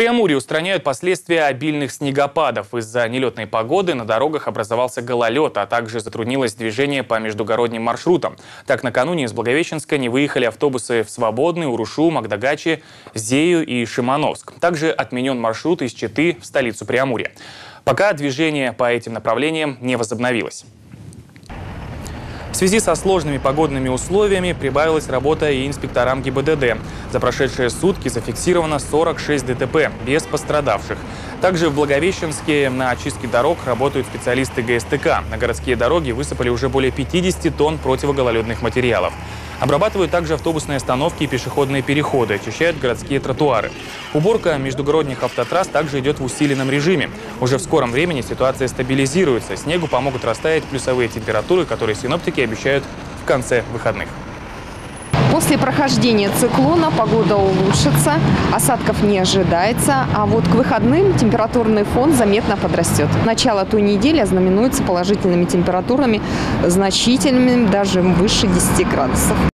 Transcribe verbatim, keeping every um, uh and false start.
Приамурье устраняют последствия обильных снегопадов. Из-за нелетной погоды на дорогах образовался гололед, а также затруднилось движение по междугородним маршрутам. Так, накануне из Благовещенска не выехали автобусы в Свободный, Урушу, Магдагачи, Зею и Шимановск. Также отменен маршрут из Читы в столицу Приамурья. Пока движение по этим направлениям не возобновилось. В связи со сложными погодными условиями прибавилась работа и инспекторам ГИБДД. За прошедшие сутки зафиксировано сорок шесть ДТП, без пострадавших. Также в Благовещенске на очистке дорог работают специалисты гэ эс тэ ка. На городские дороги высыпали уже более пятидесяти тонн противогололедных материалов. Обрабатывают также автобусные остановки и пешеходные переходы, очищают городские тротуары. Уборка междугородних автотрасс также идет в усиленном режиме. Уже в скором времени ситуация стабилизируется. Снегу помогут растаять плюсовые температуры, которые синоптики обещают в конце выходных. После прохождения циклона погода улучшится, осадков не ожидается, а вот к выходным температурный фон заметно подрастет. Начало той недели ознаменуется положительными температурами, значительными, даже выше десяти градусов.